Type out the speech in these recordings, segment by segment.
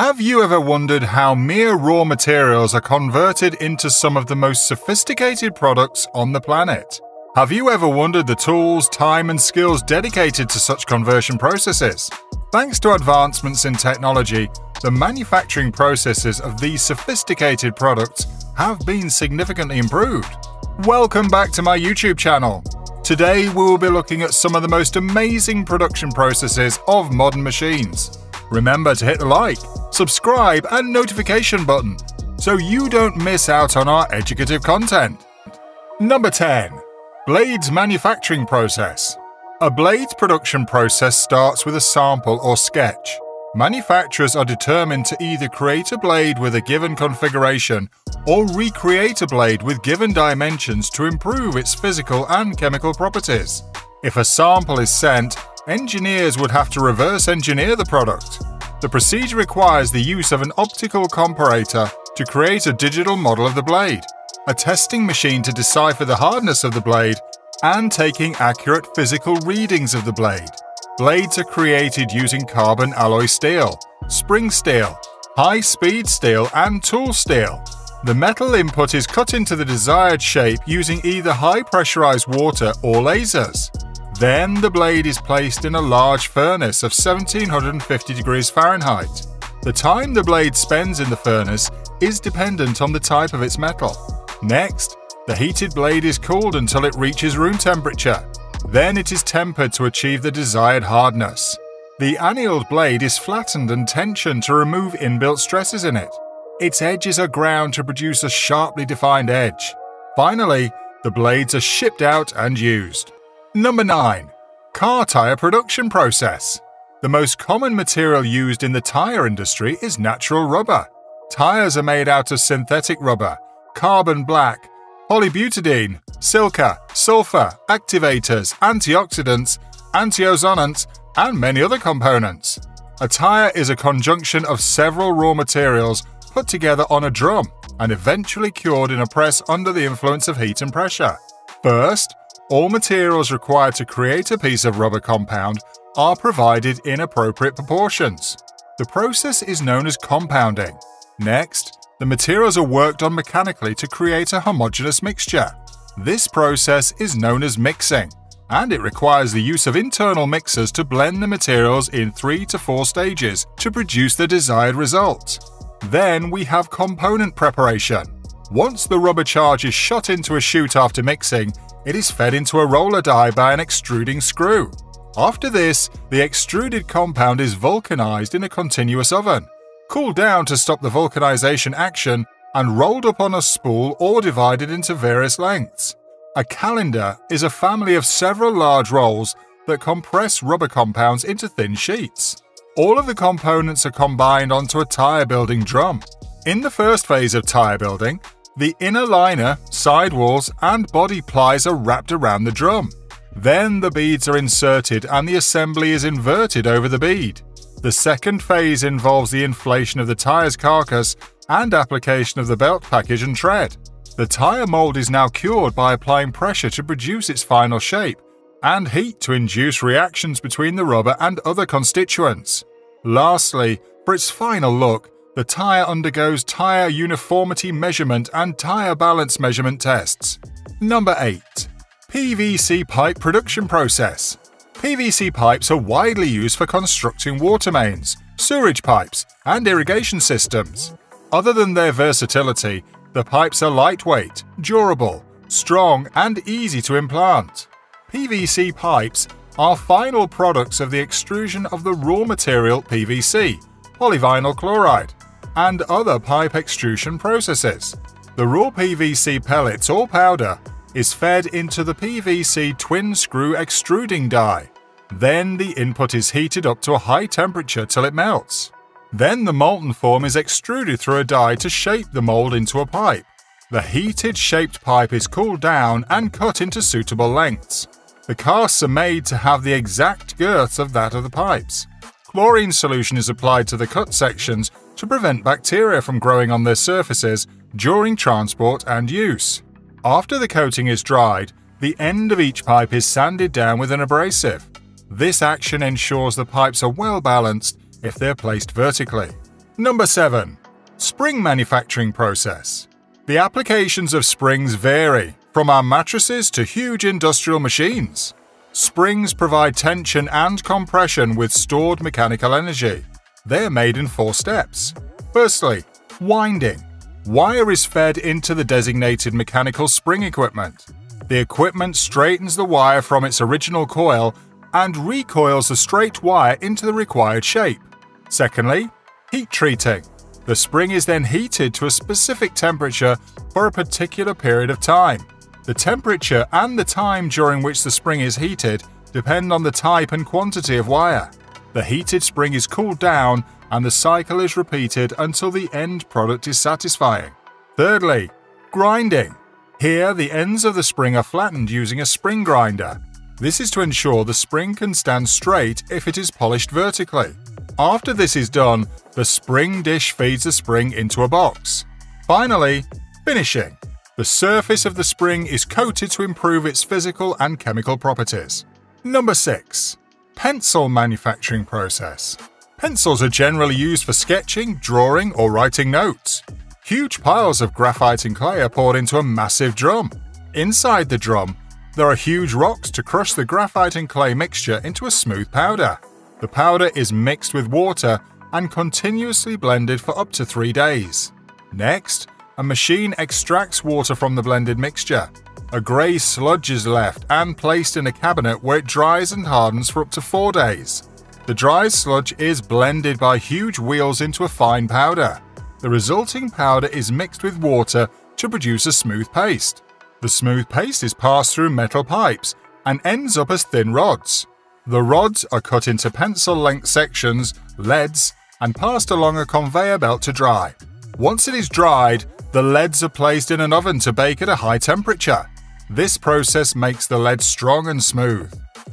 Have you ever wondered how mere raw materials are converted into some of the most sophisticated products on the planet? Have you ever wondered the tools, time, and skills dedicated to such conversion processes? Thanks to advancements in technology, the manufacturing processes of these sophisticated products have been significantly improved. Welcome back to my YouTube channel. Today we will be looking at some of the most amazing production processes of modern machines. Remember to hit the like, subscribe and notification button so you don't miss out on our educative content. Number 10. Blades manufacturing process. A blade's production process starts with a sample or sketch. Manufacturers are determined to either create a blade with a given configuration or recreate a blade with given dimensions to improve its physical and chemical properties. If a sample is sent, engineers would have to reverse engineer the product. The procedure requires the use of an optical comparator to create a digital model of the blade, a testing machine to decipher the hardness of the blade, and taking accurate physical readings of the blade. Blades are created using carbon alloy steel, spring steel, high-speed steel, and tool steel. The metal input is cut into the desired shape using either high-pressurized water or lasers. Then the blade is placed in a large furnace of 1750 degrees Fahrenheit. The time the blade spends in the furnace is dependent on the type of its metal. Next, the heated blade is cooled until it reaches room temperature. Then it is tempered to achieve the desired hardness. The annealed blade is flattened and tensioned to remove inbuilt stresses in it. Its edges are ground to produce a sharply defined edge. Finally, the blades are shipped out and used. Number 9. Car tire production process. The most common material used in the tire industry is natural rubber. Tires are made out of synthetic rubber, carbon black, polybutadiene, silica, sulfur, activators, antioxidants, antioxidants, and many other components. A tire is a conjunction of several raw materials put together on a drum and eventually cured in a press under the influence of heat and pressure. First, all materials required to create a piece of rubber compound are provided in appropriate proportions. The process is known as compounding. Next, the materials are worked on mechanically to create a homogeneous mixture. This process is known as mixing, and it requires the use of internal mixers to blend the materials in 3 to 4 stages to produce the desired result. Then we have component preparation. Once the rubber charge is shot into a chute after mixing, it is fed into a roller die by an extruding screw. After this, the extruded compound is vulcanized in a continuous oven, cooled down to stop the vulcanization action, and rolled up on a spool or divided into various lengths. A calender is a family of several large rolls that compress rubber compounds into thin sheets. All of the components are combined onto a tire building drum. In the first phase of tire building, the inner liner, sidewalls, and body plies are wrapped around the drum. Then the beads are inserted and the assembly is inverted over the bead. The second phase involves the inflation of the tire's carcass and application of the belt package and tread. The tire mold is now cured by applying pressure to produce its final shape and heat to induce reactions between the rubber and other constituents. Lastly, for its final look, the tire undergoes tire uniformity measurement and tire balance measurement tests. Number 8. PVC pipe production process. PVC pipes are widely used for constructing water mains, sewage pipes, and irrigation systems. Other than their versatility, the pipes are lightweight, durable, strong, and easy to implant. PVC pipes are final products of the extrusion of the raw material PVC, polyvinyl chloride, and other pipe extrusion processes. The raw PVC pellets or powder is fed into the PVC twin screw extruding die. Then the input is heated up to a high temperature till it melts. Then the molten form is extruded through a die to shape the mold into a pipe. The heated shaped pipe is cooled down and cut into suitable lengths. The casts are made to have the exact girths of that of the pipes. Chlorine solution is applied to the cut sections to prevent bacteria from growing on their surfaces during transport and use. After the coating is dried, the end of each pipe is sanded down with an abrasive. This action ensures the pipes are well balanced if they're placed vertically. Number 7. Spring manufacturing process. The applications of springs vary, from our mattresses to huge industrial machines. Springs provide tension and compression with stored mechanical energy. They are made in 4 steps. Firstly, winding. Wire is fed into the designated mechanical spring equipment. The equipment straightens the wire from its original coil and recoils the straight wire into the required shape. Secondly, heat treating. The spring is then heated to a specific temperature for a particular period of time. The temperature and the time during which the spring is heated depend on the type and quantity of wire. The heated spring is cooled down and the cycle is repeated until the end product is satisfying. Thirdly, grinding. Here, the ends of the spring are flattened using a spring grinder. This is to ensure the spring can stand straight if it is polished vertically. After this is done, the spring dish feeds the spring into a box. Finally, finishing. The surface of the spring is coated to improve its physical and chemical properties. Number 6. Pencil manufacturing process. Pencils are generally used for sketching, drawing, or writing notes. Huge piles of graphite and clay are poured into a massive drum. Inside the drum, there are huge rocks to crush the graphite and clay mixture into a smooth powder. The powder is mixed with water and continuously blended for up to 3 days. Next, a machine extracts water from the blended mixture. A grey sludge is left and placed in a cabinet where it dries and hardens for up to 4 days. The dry sludge is blended by huge wheels into a fine powder. The resulting powder is mixed with water to produce a smooth paste. The smooth paste is passed through metal pipes and ends up as thin rods. The rods are cut into pencil-length sections, leads, and passed along a conveyor belt to dry. Once it is dried, the leads are placed in an oven to bake at a high temperature. This process makes the lead strong and smooth.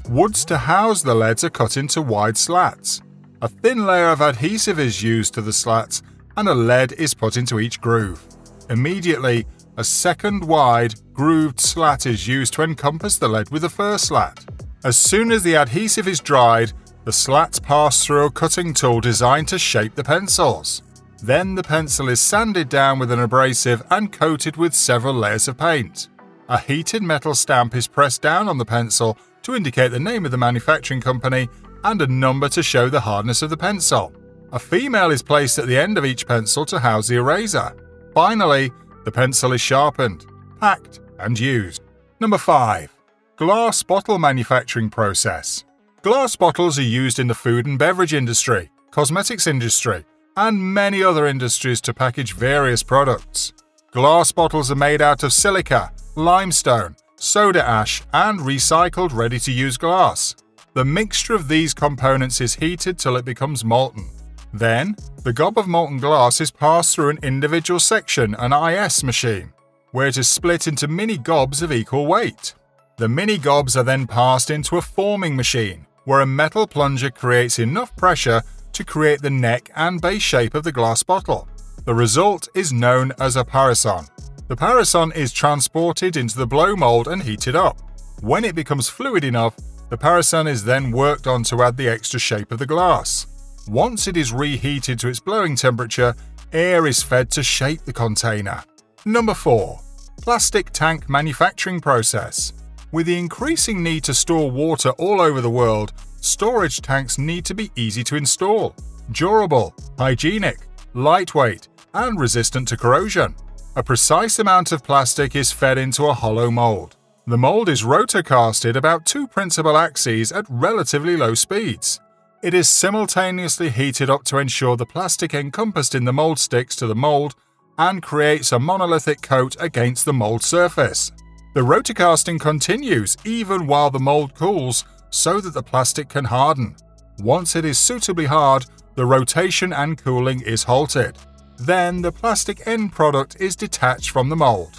Woods to house the leads are cut into wide slats. A thin layer of adhesive is used to the slats, and a lead is put into each groove. Immediately, a second wide, grooved slat is used to encompass the lead with the first slat. As soon as the adhesive is dried, the slats pass through a cutting tool designed to shape the pencils. Then the pencil is sanded down with an abrasive and coated with several layers of paint. A heated metal stamp is pressed down on the pencil to indicate the name of the manufacturing company and a number to show the hardness of the pencil. A female is placed at the end of each pencil to house the eraser. Finally, the pencil is sharpened, packed, and used. Number 5. Glass bottle manufacturing process. Glass bottles are used in the food and beverage industry, cosmetics industry, and many other industries to package various products. Glass bottles are made out of silica, limestone, soda ash, and recycled ready-to-use glass. The mixture of these components is heated till it becomes molten. Then, the gob of molten glass is passed through an individual section, an IS machine, where it is split into mini gobs of equal weight. The mini gobs are then passed into a forming machine, where a metal plunger creates enough pressure to create the neck and base shape of the glass bottle. The result is known as a parmesan. The parmesan is transported into the blow mold and heated up. When it becomes fluid enough, the parmesan is then worked on to add the extra shape of the glass. Once it is reheated to its blowing temperature, air is fed to shape the container. Number 4. Plastic tank manufacturing process. With the increasing need to store water all over the world, storage tanks need to be easy to install, durable, hygienic, lightweight, and resistant to corrosion. A precise amount of plastic is fed into a hollow mold. The mold is rotor-casted about 2 principal axes at relatively low speeds. It is simultaneously heated up to ensure the plastic encompassed in the mold sticks to the mold and creates a monolithic coat against the mold surface. The rotor-casting continues even while the mold cools, so that the plastic can harden. Once it is suitably hard, the rotation and cooling is halted. Then the plastic end product is detached from the mold.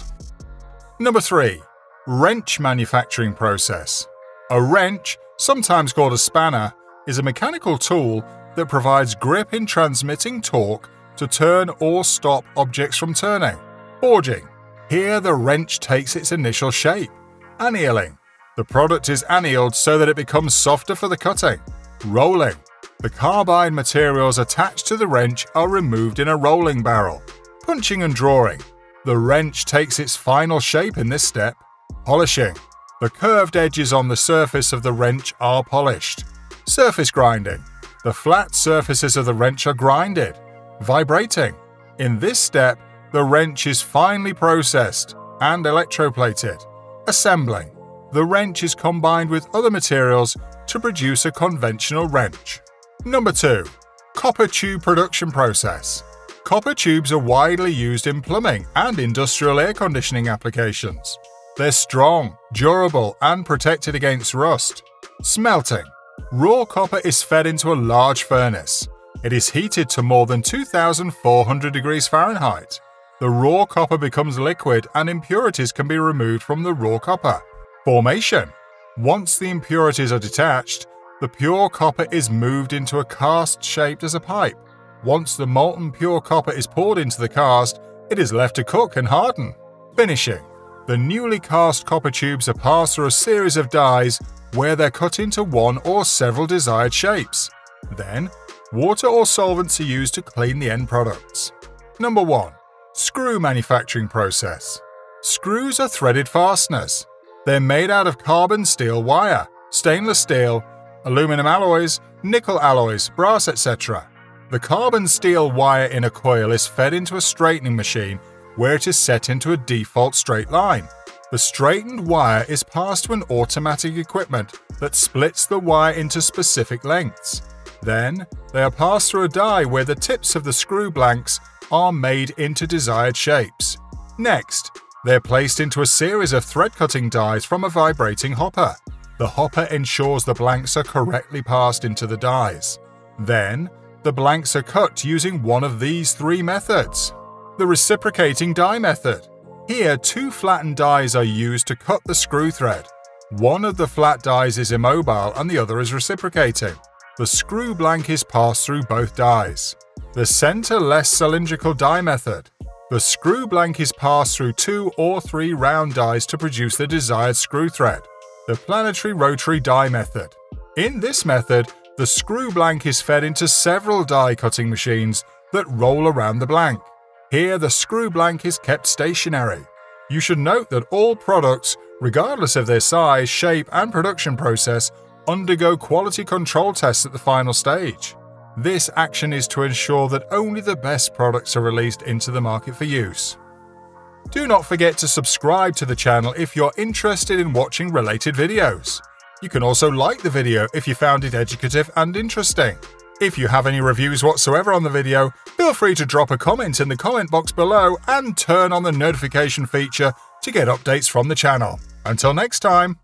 Number 3. Wrench manufacturing process. A wrench, sometimes called a spanner, is a mechanical tool that provides grip in transmitting torque to turn or stop objects from turning. Forging. Here the wrench takes its initial shape. Annealing. The product is annealed so that it becomes softer for the cutting. Rolling. The carbide materials attached to the wrench are removed in a rolling barrel. Punching and drawing. The wrench takes its final shape in this step. Polishing. The curved edges on the surface of the wrench are polished. Surface grinding. The flat surfaces of the wrench are grinded. Vibrating. In this step, the wrench is finely processed and electroplated. Assembling. The wrench is combined with other materials to produce a conventional wrench. Number 2. Copper tube production process. Copper tubes are widely used in plumbing and industrial air conditioning applications. They're strong, durable, and protected against rust. Smelting. Raw copper is fed into a large furnace. It is heated to more than 2,400 degrees Fahrenheit. The raw copper becomes liquid and impurities can be removed from the raw copper. Formation. Once the impurities are detached, the pure copper is moved into a cast shaped as a pipe. Once the molten pure copper is poured into the cast, it is left to cook and harden. Finishing. The newly cast copper tubes are passed through a series of dies where they're cut into one or several desired shapes. Then, water or solvents are used to clean the end products. Number 1. Screw manufacturing process. Screws are threaded fasteners. They're made out of carbon steel wire, stainless steel, aluminum alloys, nickel alloys, brass, etc. The carbon steel wire in a coil is fed into a straightening machine where it is set into a default straight line. The straightened wire is passed to an automatic equipment that splits the wire into specific lengths. Then, they are passed through a die where the tips of the screw blanks are made into desired shapes. Next, they're placed into a series of thread-cutting dies from a vibrating hopper. The hopper ensures the blanks are correctly passed into the dies. Then, the blanks are cut using one of these three methods. The reciprocating die method. Here, two flattened dies are used to cut the screw thread. One of the flat dies is immobile and the other is reciprocating. The screw blank is passed through both dies. The center-less cylindrical die method. The screw blank is passed through 2 or 3 round dies to produce the desired screw thread. The planetary rotary die method. In this method, the screw blank is fed into several die cutting machines that roll around the blank. Here, the screw blank is kept stationary. You should note that all products, regardless of their size, shape, and production process, undergo quality control tests at the final stage. This action is to ensure that only the best products are released into the market for use. Do not forget to subscribe to the channel if you're interested in watching related videos. You can also like the video if you found it educative and interesting. If you have any reviews whatsoever on the video, feel free to drop a comment in the comment box below and turn on the notification feature to get updates from the channel. Until next time!